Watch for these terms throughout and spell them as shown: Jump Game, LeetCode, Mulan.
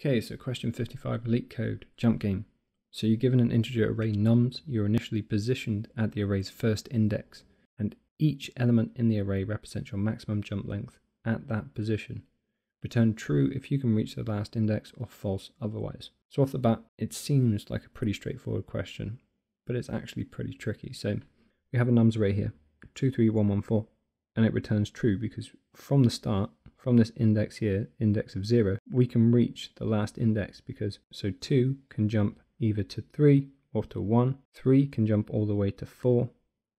Okay, so question 55, LeetCode, jump game. So you're given an integer array nums, you're initially positioned at the array's first index, and each element in the array represents your maximum jump length at that position. Return true if you can reach the last index or false otherwise. So off the bat, it seems like a pretty straightforward question, but it's actually pretty tricky. So we have a nums array here, 2, 3, 1, 1, 4, and it returns true because from the start, from this index here, index of 0, we can reach the last index because so 2 can jump either to 3 or to 1, 3 can jump all the way to 4,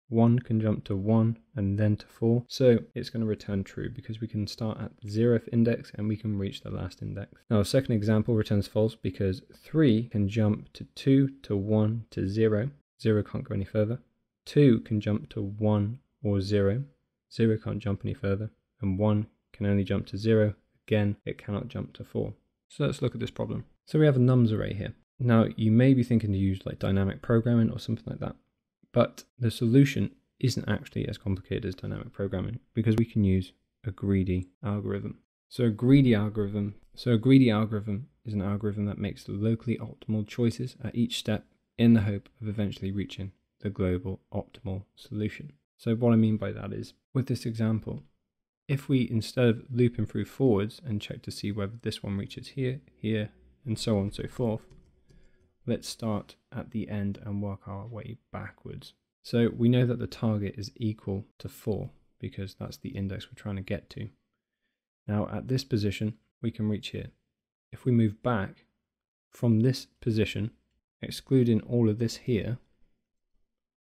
1 can jump to 1 and then to 4. So it's going to return true because we can start at the 0th index and we can reach the last index. Now our second example returns false because 3 can jump to 2, to 1, to 0. 0 can't go any further. 2 can jump to 1 or 0. 0 can't jump any further. And 1 can only jump to 0. Again, it cannot jump to 4. So let's look at this problem. So we have a nums array here. Now you may be thinking to use like dynamic programming or something like that. But the solution isn't actually as complicated as dynamic programming because we can use a greedy algorithm. So a greedy algorithm is an algorithm that makes the locally optimal choices at each step in the hope of eventually reaching the global optimal solution. So what I mean by that is, with this example, if we instead of looping through forwards and check to see whether this one reaches here, here, and so on and so forth, let's start at the end and work our way backwards. So we know that the target is equal to 4 because that's the index we're trying to get to. Now at this position, we can reach here. If we move back from this position, excluding all of this here,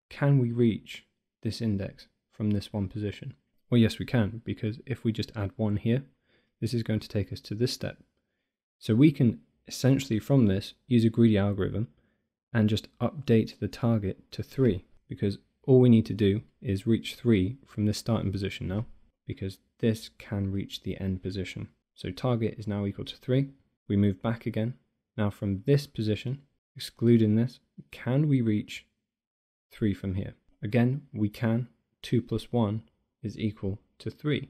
can we reach this index from this one position? Well, yes, we can, because if we just add 1 here, this is going to take us to this step. So we can essentially from this use a greedy algorithm and just update the target to 3, because all we need to do is reach 3 from this starting position now, because this can reach the end position. So target is now equal to 3. We move back again. Now from this position, excluding this, can we reach 3 from here? Again, we can. 2 plus 1 is equal to 3,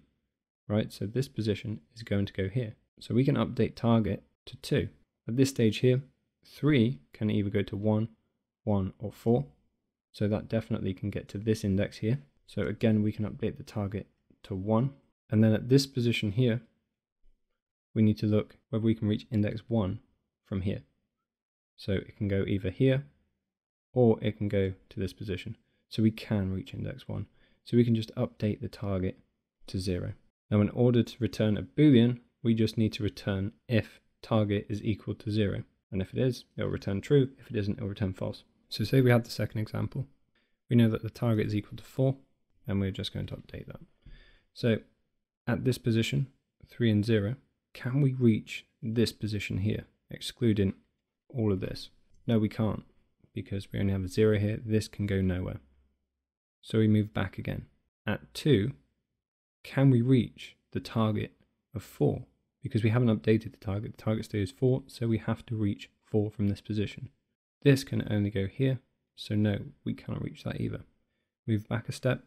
right? So this position is going to go here. So we can update target to 2. At this stage here, 3 can either go to 1, 1 or 4. So that definitely can get to this index here. So again, we can update the target to 1. And then at this position here, we need to look whether we can reach index 1 from here. So it can go either here or it can go to this position. So we can reach index 1. So we can just update the target to 0. Now in order to return a Boolean, we just need to return if target is equal to 0, and if it is, it'll return true. If it isn't, it'll return false. So say we had the second example. We know that the target is equal to 4, and we're just going to update that. So at this position, 3 and 0, can we reach this position here, excluding all of this? No, we can't, because we only have a 0 here. This can go nowhere. So we move back again. At 2, can we reach the target of 4? Because we haven't updated the target stays 4, so we have to reach 4 from this position. This can only go here, so no, we cannot reach that either. Move back a step.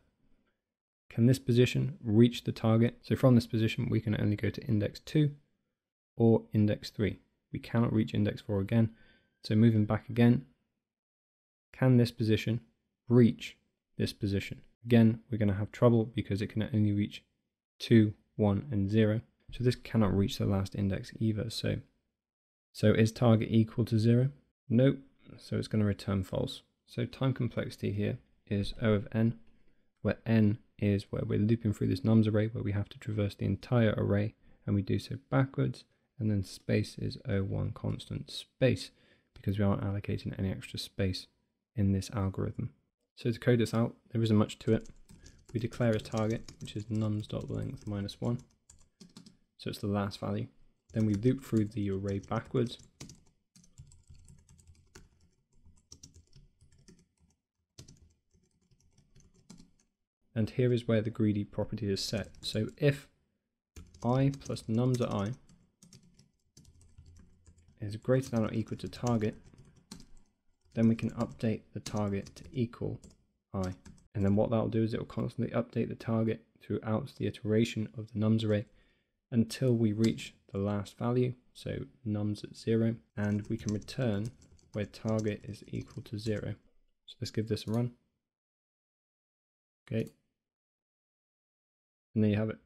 Can this position reach the target? So from this position, we can only go to index 2 or index 3. We cannot reach index 4 again, so moving back again, can this position reach this position? Again, we're going to have trouble because it can only reach 2, 1, and 0. So this cannot reach the last index either. So is target equal to 0? Nope. So it's going to return false. So time complexity here is O of n, where n is where we're looping through this nums array, where we have to traverse the entire array, and we do so backwards. And then space is O1 constant space, because we aren't allocating any extra space in this algorithm. So to code this out, there isn't much to it. We declare a target, which is nums.length minus 1. So it's the last value. Then we loop through the array backwards. And here is where the greedy property is set. So if I plus nums at I is greater than or equal to target, then we can update the target to equal I. And then what that'll do is it'll constantly update the target throughout the iteration of the nums array, until we reach the last value, so nums at 0, and we can return where target is equal to 0. So let's give this a run. Okay. And there you have it.